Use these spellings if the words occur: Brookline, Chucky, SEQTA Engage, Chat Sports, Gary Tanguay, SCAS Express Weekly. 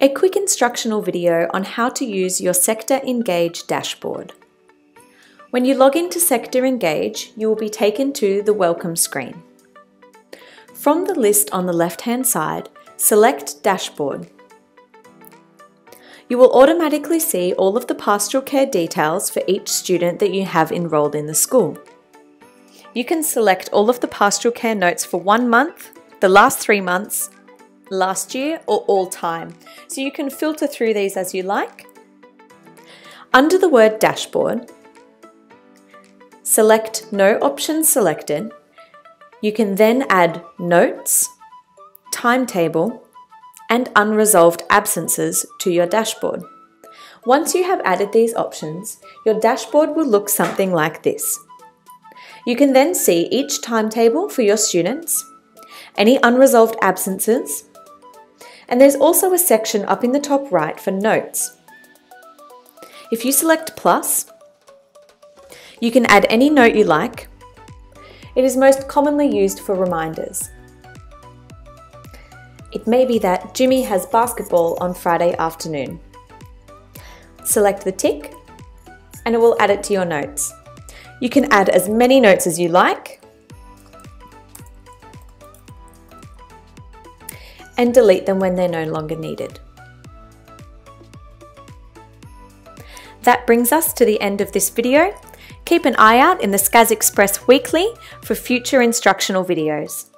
a quick instructional video on how to use your SEQTA Engage dashboard. When you log into SEQTA Engage, you will be taken to the welcome screen. From the list on the left-hand side, select Dashboard. You will automatically see all of the pastoral care details for each student that you have enrolled in the school. You can select all of the pastoral care notes for 1 month, the last 3 months, last year, or all time. So you can filter through these as you like. Under the word Dashboard, select No Options Selected. You can then add Notes, Timetable, and unresolved absences to your dashboard. Once you have added these options, your dashboard will look something like this. You can then see each timetable for your students, any unresolved absences, and there's also a section up in the top right for notes. If you select plus, you can add any note you like. It is most commonly used for reminders. It may be that Jimmy has basketball on Friday afternoon. Select the tick and it will add it to your notes. You can add as many notes as you like and delete them when they're no longer needed. That brings us to the end of this video. Keep an eye out in the SCAS Express Weekly for future instructional videos.